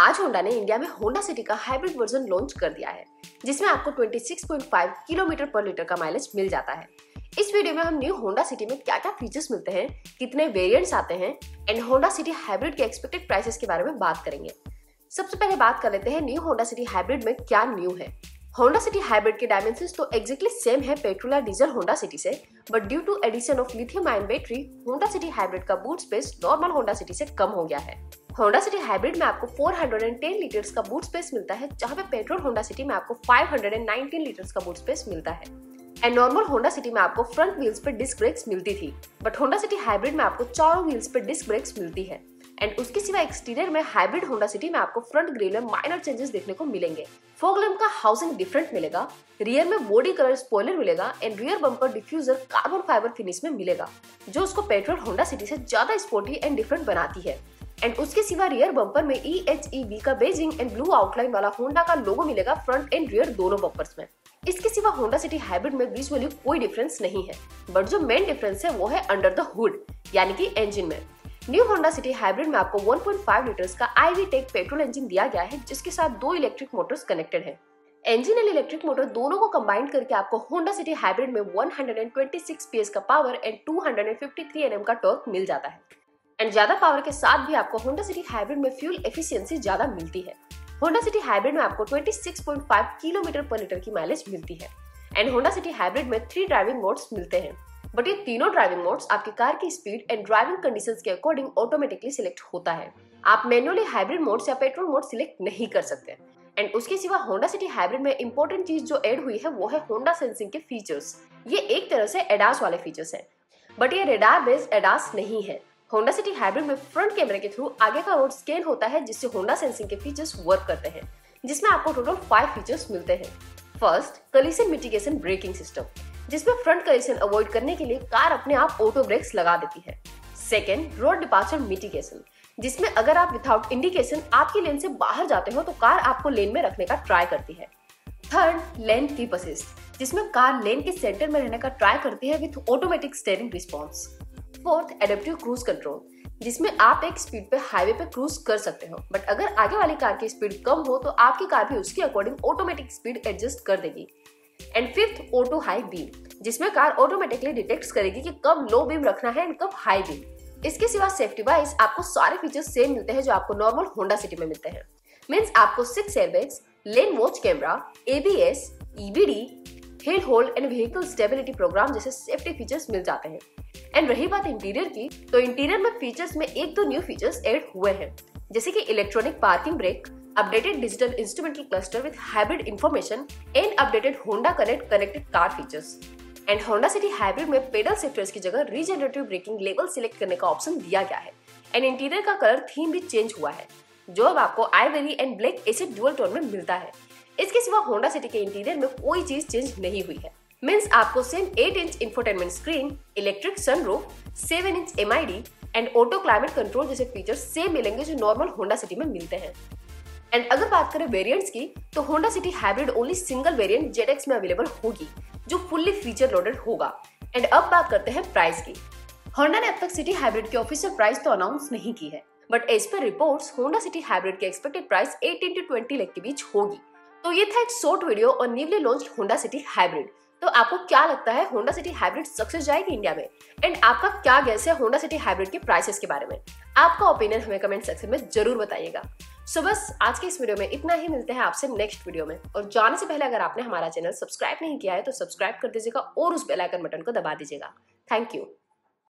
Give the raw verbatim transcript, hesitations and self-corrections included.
आज होंडा ने इंडिया में होंडा सिटी का हाइब्रिड वर्जन लॉन्च कर दिया है, जिसमें आपको छब्बीस पॉइंट पाँच किलोमीटर पर लीटर का माइलेज मिल जाता है। इस वीडियो में हम न्यू होंडा सिटी में क्या क्या फीचर्स मिलते हैं, कितने वेरिएंट्स आते हैं एंड होंडा सिटी हाइब्रिड के एक्सपेक्टेड प्राइसेस के बारे में बात करेंगे। सबसे पहले बात कर लेते हैं न्यू होंडा सिटी हाइब्रिड में क्या न्यू है। होंडा सिटी हाइब्रिड के डायमेंशन तो एक्जैक्टली सेम है पेट्रोल या डीजल होंडा सिटी से, but due to addition of lithium ion battery Honda City hybrid का boot space normal Honda City से कम हो गया है। होंडा सिटी हाइब्रिड में आपको चार सौ दस लीटर्स का बूट स्पेस मिलता है, जहां पे पेट्रोल होंडा सिटी में आपको पाँच सौ उन्नीस लीटर्स का बूट स्पेस मिलता है। एंड नॉर्मल होंडा सिटी में आपको फ्रंट व्हील्स पे डिस्क ब्रेक्स मिलती थी, बट होंडा सिटी हाइब्रिड में आपको चारों व्हील्स पे डिस्क ब्रेक्स मिलती है। एंड उसके सिवा एक्सटीरियर में हाइब्रिड होंडा सिटी में आपको फ्रंट ग्रिल में माइनर चेंजेस देखने को मिलेंगे। फॉग लैम्प का हाउसिंग डिफरेंट मिलेगा, रियर में बॉडी कलर स्पॉइलर मिलेगा and rear bumper diffuser carbon fibre finish में मिलेगा, जो उसको पेट्रोल होंडा सिटी से ज्यादा स्पोर्टी एंड डिफरेंट बनाती है। एंड उसके सिवा रियर बम्पर में ई एच ई वी का बेजिंग एंड ब्लू आउटलाइन वाला होंडा का लोगो मिलेगा फ्रंट एंड रियर दोनों बम्पर्स में। इसके सिवा होंडा सिटी हाइब्रिड में विजुअली कोई डिफरेंस नहीं है, बट जो मेन डिफरेंस है वो है अंडर द हुड यानी कि इंजन में। न्यू होंडा सिटी हाइब्रिड में आपको एक पॉइंट पाँच लीटर्स का I V TEC petrol engine दिया गया है, जिसके साथ दो इलेक्ट्रिक मोटर्स कनेक्टेड हैं। इंजन और इलेक्ट्रिक मोटर दोनों को कंबाइन करके आपको होंडा सिटी हाइब्रिड में एक सौ छब्बीस पीएस का पावर एंड दो सौ तिरेपन एनएम का टॉर्क मिल जाता है। एंड ज्यादा पावर के साथ भी आपको होंडा सिटी हाइब्रिड में फ्यूल एफिशिएंसी ज्यादा मिलती है। होंडा सिटी हाइब्रिड में आपको छब्बीस पॉइंट पाँच किलोमीटर पर लीटर की माइलेज मिलती है। एंड होंडा सिटी हाइब्रिड में थ्री ड्राइविंग मोड्स मिलते हैं, बट ये तीनों ड्राइविंग मोड्स आपकी कार की स्पीड एंड ड्राइविंग कंडीशंस के अकॉर्डिंग ऑटोमेटिकली सिलेक्ट होता है। आप मैन्युअली हाइब्रिड मोड्स या पेट्रोल मोड सिलेक्ट नहीं कर सकते। एंड उसके सिवा होंडा सिटी हाइब्रिड में इंपॉर्टेंट चीज जो ऐड हुई है वो है होंडा सेंसिंग के फीचर्स। ये एक तरह से एडास वाले फीचर्स हैं, बट ये रेडार बेस्ड एडास नहीं है। होंडा सिटी हाइब्रिड में फ्रंट कैमरे के थ्रू आगे का रोड स्कैन होता है, जिससे होंडा सेंसिंग के फीचर्स वर्क करते हैं, जिसमें आपको टोटल फाइव फीचर्स मिलते हैं। First, collision mitigation braking system, जिसमें फ्रंट कोलिजन अवॉइड करने के लिए कार अपने आप ऑटो ब्रेक्स लगा देती है। सेकंड, रोड डिपार्चर मिटिगेशन, जिसमें अगर आप विदाउट इंडिकेशन आपकी लेन से बाहर जाते हो तो कार आपको लेन में रखने का ट्राई करती है। थर्ड, लेन कीप असिस्ट, जिसमें कार लेन के सेंटर में रहने का ट्राई करती है with automatic steering response. Fourth, adaptive cruise control, जिसमें आप एक स्पीड पे हाईवे पे क्रूज कर सकते हो, बट अगर आगे वाली कार की स्पीड कम हो तो आपकी कार भी उसके अकॉर्डिंग ऑटोमेटिक स्पीड एडजस्ट कर देगी। And fifth, auto high beam, जिसमें कार ऑटोमेटिकली डिटेक्ट करेगी कि कब लो बीम रखना है एंड कब हाई बीम। इसके सिवा सेफ्टी वाइज आपको सारे फीचर्स सेम मिलते हैं जो आपको नॉर्मल होंडा सिटी में मिलते हैं। मींस आपको six airbags, lane watch camera, A B S, E B D, hill hold and vehicle stability programme जैसे सेफ्टी फीचर्स मिल जाते हैं। एंड रही बात इंटीरियर की, तो इंटीरियर में फीचर्स में एक दो न्यू फीचर्स एड हुए हैं, जैसे कि electronic parking brake, updated digital instrumental cluster with hybrid information and updated Honda connect connected car features. And Honda City hybrid में पेडल शिफ्टर्स की जगह रीजनरेटिव ब्रेकिंग लेवल सिलेक्ट करने का ऑप्शन दिया गया है। एंड इंटीरियर का कलर थीम भी चेंज हुआ है, जो अब आपको आइवरी एंड ब्लैक ऐसे ड्यूअल टोन में मिलता है। इसके सिवा होंडा सिटी के इंटीरियर में कोई चीज चेंज नहीं हुई है। मीन्स आपको same eight inch infotainment screen, electric sunroof, seven inch M I D and auto climate control जैसे फीचर्स सेम मिलेंगे जो नॉर्मल होंडा सिटी में मिलते हैं। एंड अगर बात करें वेरिएंट्स की, तो Honda City hybrid only single variant Z X में अवेलेबल होगी, जो फुल्ली फीचर लोडेड होगा। एंड अब बात करते हैं प्राइस की। होंडा ने अब तक सिटी हाइब्रिड की ऑफिशियल प्राइस तो अनाउंस नहीं की है, but as per reports Honda City hybrid की एक्सपेक्टेड प्राइस अठारह से बीस लाख के बीच होगी। तो ये था एक शॉर्ट वीडियो और newly launched Honda City hybrid. तो आपको क्या लगता है होंडा सिटी हाइब्रिड सक्सेस जाएगी इंडिया में, एंड आपका क्या गैस है होंडा सिटी हाइब्रिड के प्राइसेस के बारे में? आपका ओपिनियन हमें कमेंट सेक्शन में जरूर बताइएगा। सो बस आज के इस वीडियो में इतना ही, मिलते हैं आपसे नेक्स्ट वीडियो में। और जाने से पहले अगर आपने हमारा चैनल सब्सक्राइब नहीं किया है तो सब्सक्राइब कर दीजिएगा और उस बेल आइकन बटन को दबा दीजिएगा। Thank you.